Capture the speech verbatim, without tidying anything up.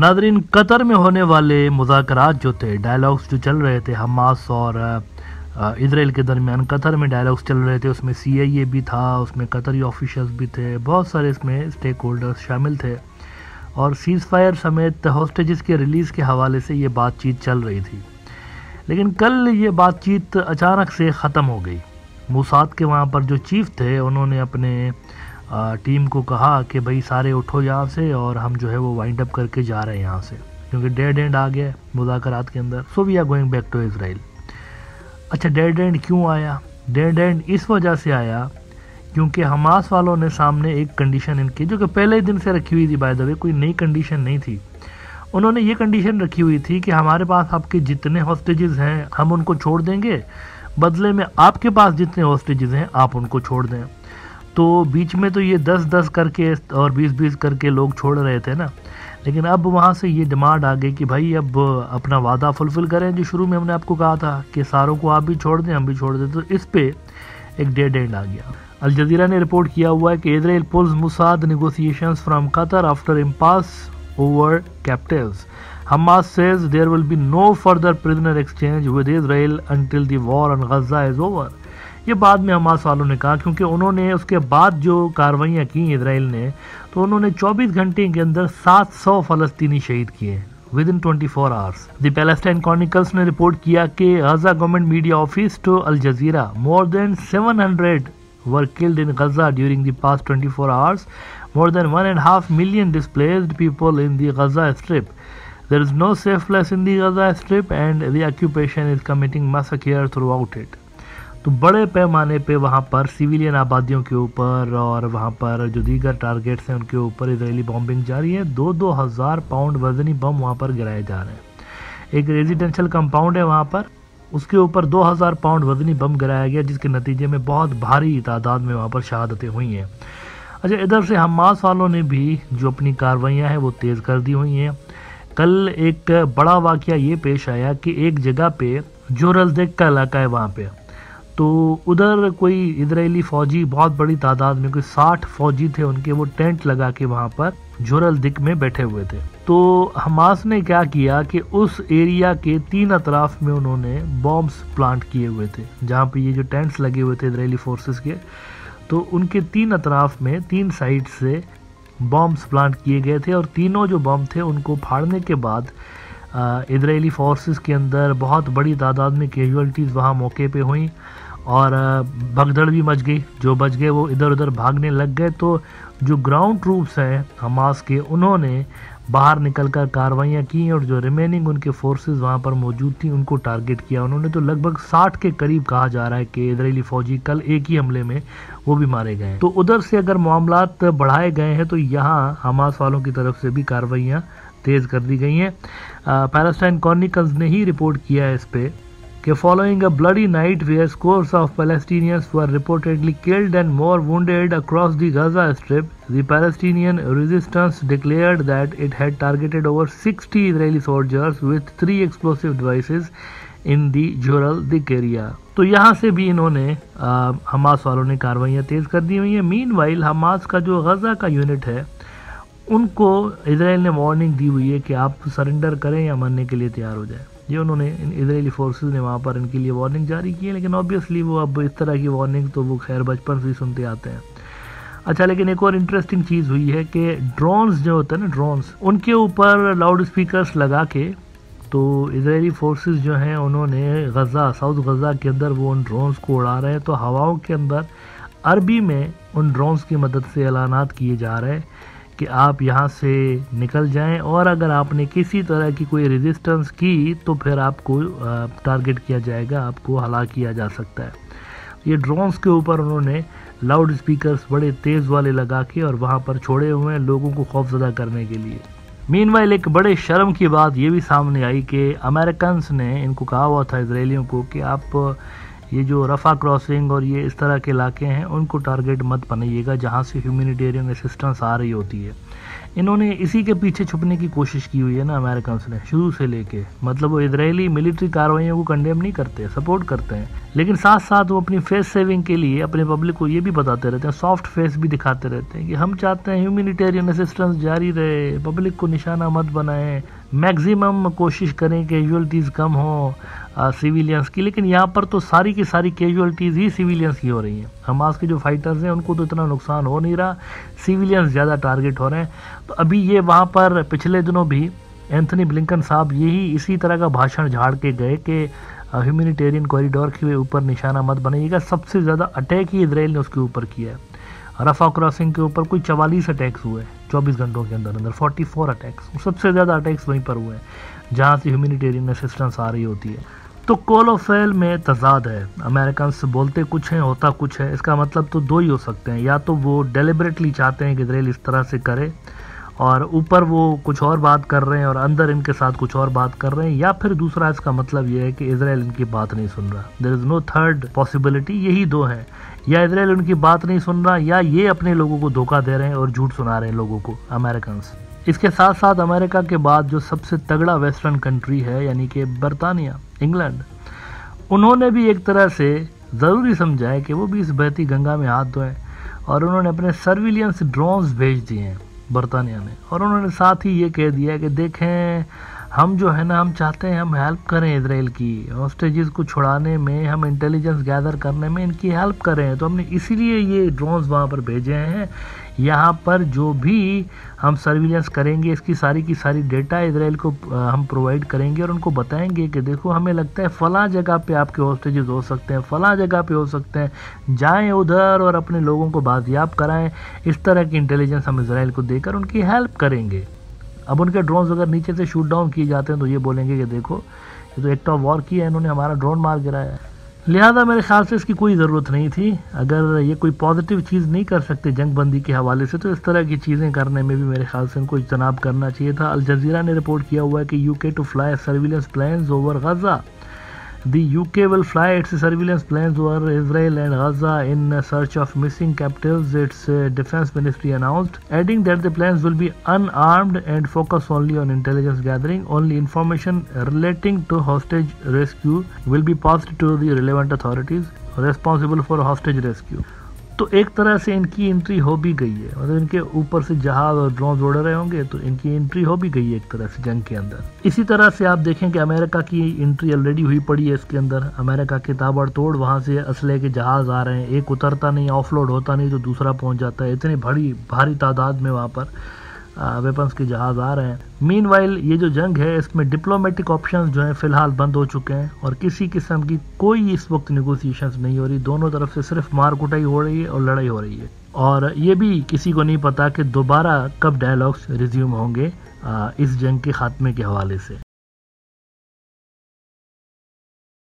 नाजरीन, कतर में होने वाले मुज़ाकरात जो थे, डायलॉग्स जो चल रहे थे हमास और इसराइल के दरमियान, कतर में डायलॉग्स चल रहे थे, उसमें सी आई ए भी था, उसमें कतरी ऑफिशल्स भी थे, बहुत सारे इसमें स्टेक होल्डर्स शामिल थे और सीज़ फायर समेत हॉस्टेजेस के रिलीज़ के हवाले से ये बातचीत चल रही थी। लेकिन कल ये बातचीत अचानक से ख़त्म हो गई। मोसाद के वहाँ पर जो चीफ थे उन्होंने अपने टीम को कहा कि भाई सारे उठो यहाँ से और हम जो है वो वाइंड अप करके जा रहे हैं यहाँ से, क्योंकि डेड एंड आ गया मुज़ाकरात के अंदर। So we are going back to Israel. अच्छा, डेड एंड क्यों आया? डेड एंड इस वजह से आया क्योंकि हमास वालों ने सामने एक कंडीशन इनकी, जो कि पहले ही दिन से रखी हुई थी, बाय द वे कोई नई कंडीशन नहीं थी, उन्होंने ये कंडीशन रखी हुई थी कि हमारे पास आपके जितने हॉस्टेजेस हैं हम उनको छोड़ देंगे, बदले में आपके पास जितने हॉस्टेजेस हैं आप उनको छोड़ दें। तो बीच में तो ये दस दस करके और बीस बीस करके लोग छोड़ रहे थे ना, लेकिन अब वहाँ से ये डिमांड आ गई कि भाई अब अपना वादा फुलफ़िल करें जो शुरू में हमने आपको कहा था कि सारों को आप भी छोड़ दें, हम भी छोड़ दें। तो इस पर एक डेड एंड आ गया। अल जज़ीरा ने रिपोर्ट किया हुआ है कि Israel pulls Mossad negotiations from Qatar after impasse over captives. Hamas says there will be no further prisoner exchange with Israel until the war on Gaza is over। ये बाद में Hamas वालों ने कहा, क्योंकि उन्होंने उसके बाद जो कार्रवाइयाँ की इसराइल ने, तो उन्होंने चौबीस घंटे के अंदर सात सौ फ़लस्तीनी शहीद किए within twenty four hours. The Palestine Chronicles ने रिपोर्ट किया कि Gaza government media office to Al Jazeera more than seven hundred were killed in Gaza during the past twenty-four hours, more than one and a half million displaced people in the Gaza Strip। There is no safe place in the Gaza Strip and the occupation is committing massacre throughout it। तो बड़े पैमाने पे वहाँ पर civilian आबादियों के ऊपर और वहाँ पर जो दीगर टारगेट्स हैं उनके ऊपर इजरायली बॉम्बिंग जारी है। दो दो हज़ार पाउंड वजनी बम वहाँ पर गिराए जा रहे हैं। एक रेजिडेंशियल कंपाउंड है वहाँ पर, उसके ऊपर दो हज़ार पाउंड वजनी बम गिराया गया, जिसके नतीजे में बहुत भारी तादाद में वहाँ पर शहादतें हुई हैं। अच्छा, इधर से हमास वालों ने भी जो अपनी कार्रवाइयाँ हैं वो तेज़ कर दी हुई हैं। कल एक बड़ा वाक़या ये पेश आया कि एक जगह पे जो रजदेक का इलाका है वहाँ पे, तो उधर कोई इजरायली फ़ौजी बहुत बड़ी तादाद में, कोई साठ फ़ौजी थे उनके, वो टेंट लगा के वहाँ पर जोरल दिक में बैठे हुए थे। तो हमास ने क्या किया कि उस एरिया के तीन अतराफ में उन्होंने बॉम्ब्स प्लांट किए हुए थे, जहाँ पे ये जो टेंट्स लगे हुए थे इजरायली फोर्सेस के, तो उनके तीन अतराफ में तीन साइड से बॉम्ब्स प्लांट किए गए थे और तीनों जो बॉम्ब थे उनको फाड़ने के बाद इजरायली फोर्सेस के अंदर बहुत बड़ी तादाद में कैजुअल्टीज़ वहाँ मौके पर हुई और भगदड़ भी मच गई। जो बच गए वो इधर उधर भागने लग गए। तो जो ग्राउंड ट्रूप्स हैं हमास के, उन्होंने बाहर निकलकर कार्रवाइयाँ की और जो रिमेनिंग उनके फोर्सेस वहाँ पर मौजूद थी उनको टारगेट किया उन्होंने। तो लगभग साठ के करीब कहा जा रहा है कि इजरायली फ़ौजी कल एक ही हमले में वो भी मारे गए। तो उधर से अगर मामलात बढ़ाए गए हैं तो यहाँ हमास वालों की तरफ से भी कार्रवाइयाँ तेज़ कर दी गई हैं। पैलेस्टाइन क्रॉनिकल्स ने ही रिपोर्ट किया है इस पर कि following a bloody night where scores of Palestinians were reportedly killed and more wounded across the Gaza Strip, the Palestinian resistance declared that it had targeted over sixty Israeli soldiers with three explosive devices in the Joral Dik area। तो यहाँ से भी इन्होंने आ, Hamas वालों ने कार्रवाइयाँ तेज़ कर दी हुई हैं। मीनवाइल हमास का जो गजा का यूनिट है उनको इसराइल ने वार्निंग दी हुई है कि आप सरेंडर करें या मरने के लिए तैयार हो जाए। ये उन्होंने इजरायली फोर्सेस ने वहाँ पर इनके लिए वार्निंग जारी की है, लेकिन ऑब्वियसली वो अब इस तरह की वार्निंग तो वो खैर बचपन से ही सुनते आते हैं। अच्छा, लेकिन एक और इंटरेस्टिंग चीज़ हुई है कि ड्रोन्स जो होते हैं ना, ड्रोन्स, उनके ऊपर लाउड स्पीकर्स लगा के तो इजरायली फोर्सेस जो हैं उन्होंने गज़ा, साउथ गज़ा के अंदर वो उन ड्रोन्स को उड़ा रहे हैं। तो हवाओं के अंदर अरबी में उन ड्रोन्स की मदद से ऐलानात किए जा रहे हैं कि आप यहाँ से निकल जाएं और अगर आपने किसी तरह की कोई रेजिस्टेंस की तो फिर आपको टारगेट किया जाएगा, आपको हलाक किया जा सकता है। ये ड्रोन्स के ऊपर उन्होंने लाउड स्पीकर्स बड़े तेज़ वाले लगा के और वहाँ पर छोड़े हुए हैं लोगों को खौफजदा करने के लिए। मीनवाइल एक बड़े शर्म की बात ये भी सामने आई कि अमेरिकन्स ने इनको कहा हुआ था, इसराइलियों को, कि आप ये जो रफ़ा क्रॉसिंग और ये इस तरह के इलाके हैं उनको टारगेट मत बनाइएगा जहाँ से ह्यूमैनिटेरियन असिस्टेंस आ रही होती है। इन्होंने इसी के पीछे छुपने की कोशिश की हुई है ना अमेरिकन ने शुरू से लेके, मतलब वो इजरायली मिलिट्री कार्रवाइयों को कंडेम नहीं करते, सपोर्ट करते हैं, लेकिन साथ साथ वो अपनी फेस सेविंग के लिए अपने पब्लिक को ये भी बताते रहते हैं, सॉफ्ट फेस भी दिखाते रहते हैं कि हम चाहते हैं ह्यूमैनिटेरियन असिस्टेंस जारी रहे, पब्लिक को निशाना मत बनाएं, मैक्सिमम कोशिश करें कैजुअलिटीज़ कम हो सिविलियंस की। लेकिन यहाँ पर तो सारी की सारी कैजुअलिटीज़ ही सिविलियंस की हो रही हैं। हमास के जो फाइटर्स हैं उनको तो इतना नुकसान हो नहीं रहा, सिविलियंस ज़्यादा टारगेट हो रहे हैं। तो अभी ये वहाँ पर पिछले दिनों भी एंथनी ब्लिंकन साहब यही इसी तरह का भाषण झाड़ के गए कि ह्यूमैनिटेरियन कॉरिडोर के ऊपर निशाना मत बनाइएगा। सबसे ज़्यादा अटैक ही इजराइल ने उसके ऊपर किया है, रफ़ा क्रॉसिंग के ऊपर कोई चवालीस अटैक्स हुए चौबीस घंटों के अंदर अंदर चौवालीस अटैक्स, सबसे ज़्यादा अटैक्स वहीं पर हुए हैं जहाँ से ह्यूमैनिटेरियन असिस्टेंस आ रही होती है। तो कॉल ऑफ फेल में तजाद है, अमेरिकन बोलते कुछ हैं होता कुछ है। इसका मतलब तो दो ही हो सकते हैं, या तो वो डेलिबरेटली चाहते हैं कि इजराइल इस तरह से करे और ऊपर वो कुछ और बात कर रहे हैं और अंदर इनके साथ कुछ और बात कर रहे हैं, या फिर दूसरा इसका मतलब यह है कि इजराइल इनकी बात नहीं सुन रहा। There is no third possibility, यही दो हैं, या इजराइल उनकी बात नहीं सुन रहा या ये अपने लोगों को धोखा दे रहे हैं और झूठ सुना रहे हैं लोगों को अमेरिकन। इसके साथ साथ अमेरिका के बाद जो सबसे तगड़ा वेस्टर्न कंट्री है यानी कि बरतानिया, इंग्लैंड, उन्होंने भी एक तरह से ज़रूरी समझा है कि वो भी इस बहती गंगा में हाथ धोएं और उन्होंने अपने सर्विलियंस ड्रोन्स भेज दिए हैं बरतानिया ने, और उन्होंने साथ ही ये कह दिया कि देखें हम जो है ना हम चाहते हैं हम हेल्प करें इजराइल की, हॉस्टेजेस को छुड़ाने में, हम इंटेलिजेंस गैदर करने में इनकी हेल्प करें, तो हमने इसीलिए ये ड्रोन्स वहाँ पर भेजे हैं। यहाँ पर जो भी हम सर्विलेंस करेंगे इसकी सारी की सारी डेटा इजराइल को हम प्रोवाइड करेंगे और उनको बताएंगे कि देखो हमें लगता है फ़लाँ जगह पे आपके हॉस्टेजेस हो सकते हैं, फ़लाँ जगह पे हो सकते हैं, जाएं उधर और अपने लोगों को बाजियाब कराएं, इस तरह की इंटेलिजेंस हम इजराइल को देकर उनकी हेल्प करेंगे। अब उनके ड्रोन्स अगर नीचे से शूट डाउन किए जाते हैं तो ये बोलेंगे कि देखो ये तो एक्ट ऑफ वॉर किया है, इन्होंने हमारा ड्रोन मार गिराया है। लिहाजा मेरे ख्याल से इसकी कोई ज़रूरत नहीं थी। अगर ये कोई पॉजिटिव चीज़ नहीं कर सकते जंग बंदी के हवाले से तो इस तरह की चीज़ें करने में भी मेरे ख्याल से इनको इज्तनाब करना चाहिए था। अल जज़ीरा ने रिपोर्ट किया हुआ है कि UK to fly surveillance plans over Gaza, the UK will fly its surveillance plans over Israel and Gaza in search of missing captives, its defence ministry announced, adding that the plans will be unarmed and focus only on intelligence gathering, only information relating to hostage rescue will be passed to the relevant authorities responsible for hostage rescue. तो एक तरह से इनकी entry हो भी गई है, मतलब इनके ऊपर से जहाज और ड्रोन उड़ रहे होंगे तो इनकी एंट्री हो भी गई है एक तरह से जंग के अंदर। इसी तरह से आप देखें कि अमेरिका की एंट्री ऑलरेडी हुई पड़ी है इसके अंदर, अमेरिका के ताबड़तोड़ वहाँ से असले के जहाज़ आ रहे हैं, एक उतरता नहीं, ऑफलोड होता नहीं तो दूसरा पहुँच जाता है, इतनी बड़ी भारी तादाद में वहाँ पर वेपन्स के जहाज़ आ रहे हैं। मीनवाइल ये जो जंग है इसमें डिप्लोमेटिक ऑप्शंस जो हैं फ़िलहाल बंद हो चुके हैं और किसी किस्म की कोई इस वक्त नेगोशिएशंस नहीं हो रही, दोनों तरफ से सिर्फ मार कुटाई हो रही है और लड़ाई हो रही है। और ये भी किसी को नहीं पता कि दोबारा कब डायलॉग्स रिज्यूम होंगे इस जंग के खात्मे के हवाले से।